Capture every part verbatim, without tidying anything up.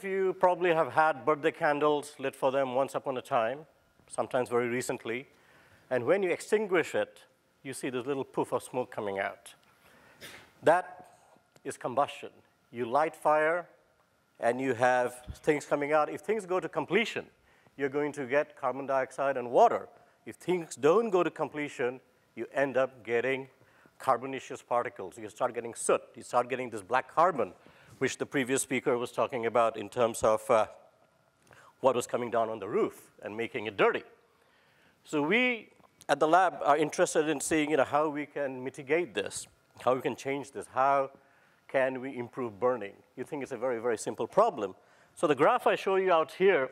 You probably have had birthday candles lit for them once upon a time, sometimes very recently. And when you extinguish it, you see this little poof of smoke coming out. That is combustion. You light fire, and you have things coming out. If things go to completion, you're going to get carbon dioxide and water. If things don't go to completion, you end up getting carbonaceous particles. You start getting soot. You start getting this black carbon, which the previous speaker was talking about in terms of uh, what was coming down on the roof and making it dirty. So we at the lab are interested in seeing, you know, how we can mitigate this, how we can change this, how can we improve burning? You think it's a very, very simple problem. So the graph I show you out here,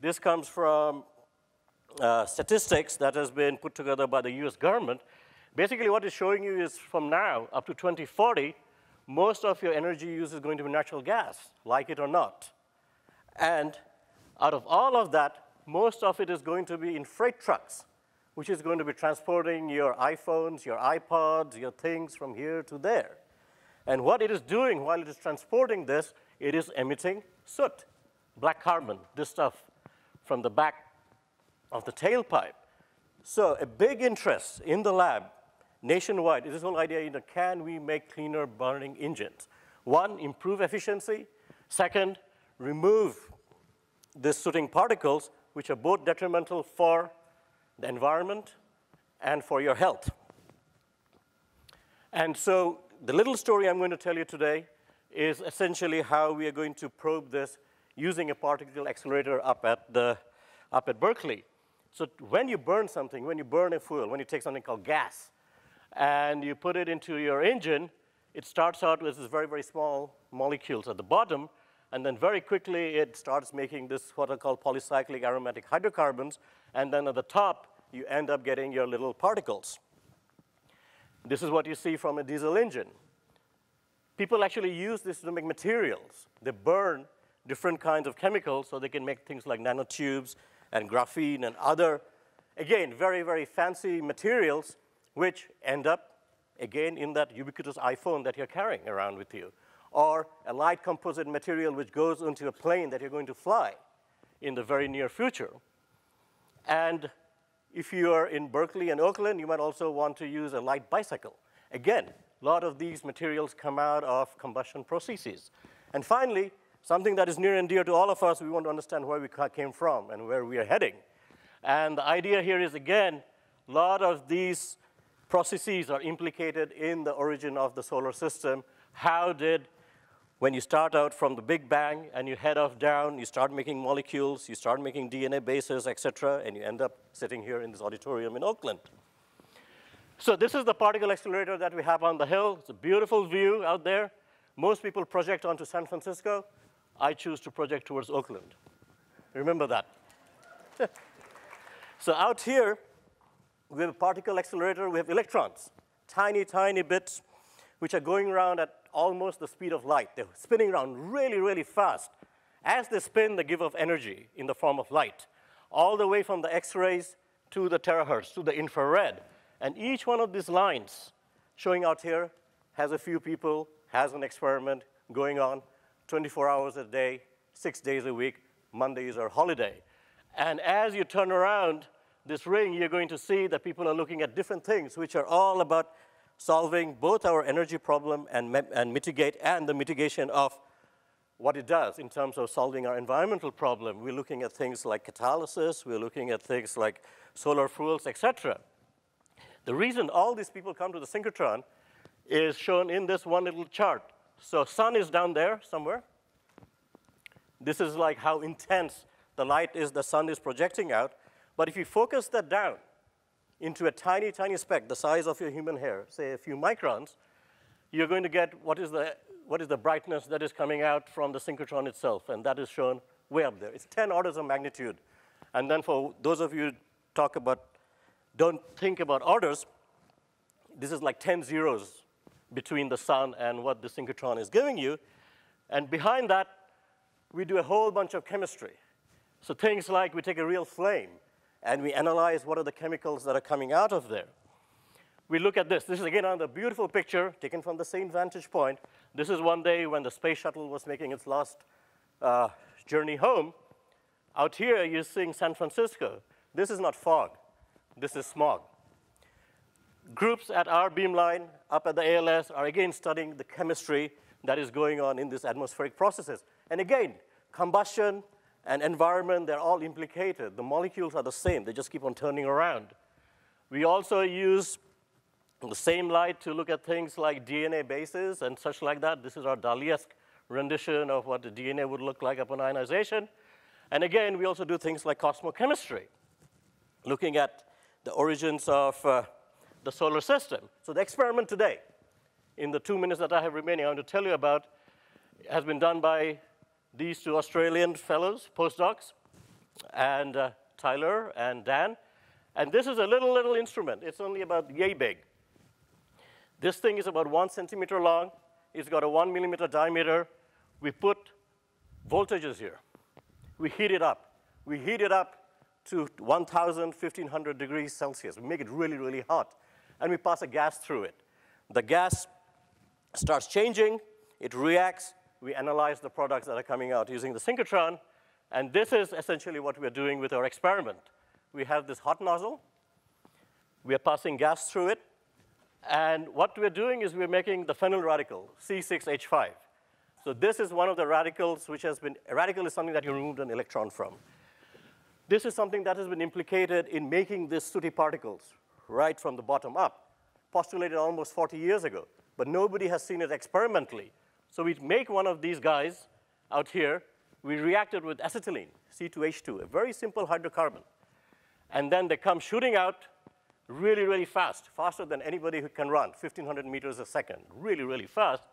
this comes from uh, statistics that has been put together by the U S government. Basically what it's showing you is from now up to twenty forty, most of your energy use is going to be natural gas, like it or not. And out of all of that, most of it is going to be in freight trucks, which is going to be transporting your iPhones, your iPods, your things from here to there. And what it is doing while it is transporting this, it is emitting soot, black carbon, this stuff from the back of the tailpipe. So a big interest in the lab nationwide is this whole idea, you know, can we make cleaner burning engines? One, improve efficiency. Second, remove the sooting particles, which are both detrimental for the environment and for your health. And so the little story I'm going to tell you today is essentially how we are going to probe this using a particle accelerator up at, the, up at Berkeley. So when you burn something, when you burn a fuel, when you take something called gas, and you put it into your engine, it starts out with these very, very small molecules at the bottom, and then very quickly it starts making this what are called polycyclic aromatic hydrocarbons, and then at the top, you end up getting your little particles. This is what you see from a diesel engine. People actually use this to make materials. They burn different kinds of chemicals so they can make things like nanotubes and graphene and other, again, very, very fancy materials which end up, again, in that ubiquitous iPhone that you're carrying around with you, or a light composite material which goes into a plane that you're going to fly in the very near future. And if you are in Berkeley and Oakland, you might also want to use a light bicycle. Again, a lot of these materials come out of combustion processes. And finally, something that is near and dear to all of us, we want to understand where we came from and where we are heading. And the idea here is, again, a lot of these processes are implicated in the origin of the solar system. How did, when you start out from the Big Bang and you head off down, you start making molecules, you start making D N A bases, et cetera, and you end up sitting here in this auditorium in Oakland. So this is the particle accelerator that we have on the hill. It's a beautiful view out there. Most people project onto San Francisco. I choose to project towards Oakland. Remember that. So out here, we have a particle accelerator, we have electrons, tiny, tiny bits, which are going around at almost the speed of light. They're spinning around really, really fast. As they spin, they give off energy in the form of light, all the way from the X-rays to the terahertz, to the infrared. And each one of these lines showing out here has a few people, has an experiment going on twenty-four hours a day, six days a week. Monday is our holiday. And as you turn around this ring, you're going to see that people are looking at different things, which are all about solving both our energy problem and, and mitigate, and the mitigation of what it does in terms of solving our environmental problem. We're looking at things like catalysis, we're looking at things like solar fuels, et cetera. The reason all these people come to the synchrotron is shown in this one little chart. So sun is down there somewhere. This is like how intense the light is the sun is projecting out. But if you focus that down into a tiny, tiny speck, the size of your human hair, say a few microns, you're going to get what is the, what is the brightness that is coming out from the synchrotron itself, and that is shown way up there. It's ten orders of magnitude. And then for those of you who talk about, don't think about orders, this is like ten zeros between the sun and what the synchrotron is giving you. And behind that, we do a whole bunch of chemistry. So things like we take a real flame, and we analyze what are the chemicals that are coming out of there. We look at this. This is, again, another beautiful picture taken from the same vantage point. This is one day when the space shuttle was making its last uh, journey home. Out here, you're seeing San Francisco. This is not fog. This is smog. Groups at our beamline up at the A L S are again studying the chemistry that is going on in these atmospheric processes. And again, combustion and environment, they're all implicated. The molecules are the same. They just keep on turning around. We also use the same light to look at things like D N A bases and such like that. This is our Dali-esque rendition of what the D N A would look like upon ionization. And again, we also do things like cosmochemistry, looking at the origins of uh, the solar system. So the experiment today, in the two minutes that I have remaining, I want to tell you about, has been done by these two Australian fellows, postdocs, and uh, Tyler and Dan. And this is a little, little instrument. It's only about yay big. This thing is about one centimeter long. It's got a one millimeter diameter. We put voltages here. We heat it up. We heat it up to one thousand, fifteen hundred degrees Celsius. We make it really, really hot. And we pass a gas through it. The gas starts changing. It reacts. We analyze the products that are coming out using the synchrotron. And this is essentially what we're doing with our experiment. We have this hot nozzle. We are passing gas through it. And what we're doing is we're making the phenyl radical, C six H five. So this is one of the radicals which has been, a radical is something that you removed an electron from. This is something that has been implicated in making these sooty particles right from the bottom up, postulated almost forty years ago. But nobody has seen it experimentally. So we make one of these guys out here. We reacted with acetylene, C two H two, a very simple hydrocarbon. And then they come shooting out really, really fast, faster than anybody who can run, fifteen hundred meters a second, really, really fast.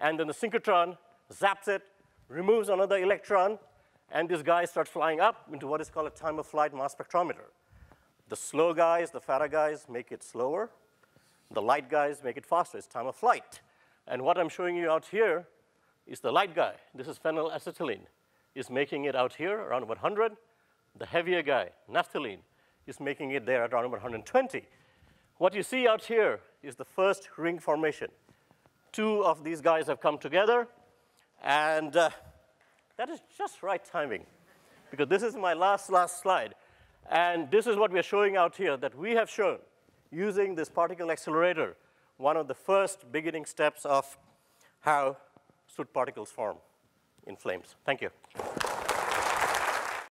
And then the synchrotron zaps it, removes another electron, and this guy starts flying up into what is called a time of flight mass spectrometer. The slow guys, the Farah guys, make it slower. The light guys make it faster. It's time of flight. And what I'm showing you out here is the light guy. This is phenylacetylene. It's making it out here around about one hundred. The heavier guy, naphthalene, is making it there at around about one hundred twenty. What you see out here is the first ring formation. Two of these guys have come together, and uh, that is just right timing, because this is my last, last slide. And this is what we're showing out here, that we have shown, using this particle accelerator, one of the first beginning steps of how soot particles form in flames. Thank you.